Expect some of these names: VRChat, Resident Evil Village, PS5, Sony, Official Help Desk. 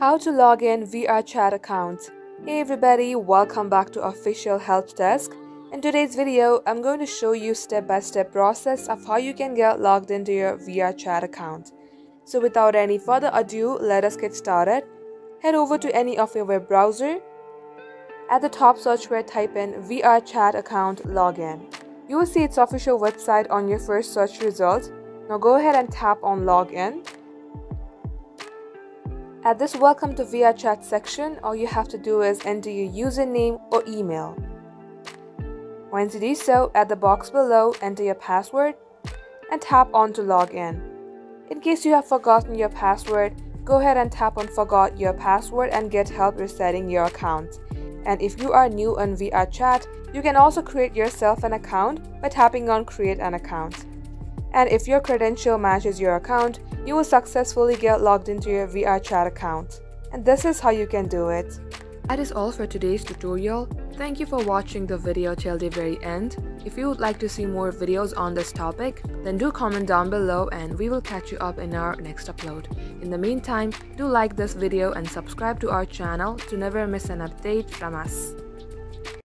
How to log in VRChat account. Hey everybody, welcome back to Official Help Desk. In today's video, I'm going to show you step-by-step process of how you can get logged into your VRChat account. So without any further ado, let us get started. Head over to any of your web browser. At the top search bar, type in VRChat account login. You will see its official website on your first search result. Now go ahead and tap on login. At this welcome to VRChat section, all you have to do is enter your username or email. Once you do so, at the box below, enter your password and tap on to log in. In case you have forgotten your password, go ahead and tap on forgot your password and get help resetting your account. And if you are new on VRChat, you can also create yourself an account by tapping on create an account. And if your credential matches your account, you will successfully get logged into your VRChat account. And this is how you can do it. That is all for today's tutorial. Thank you for watching the video till the very end. If you would like to see more videos on this topic, then do comment down below and we will catch you up in our next upload. In the meantime, do like this video and subscribe to our channel to never miss an update from us.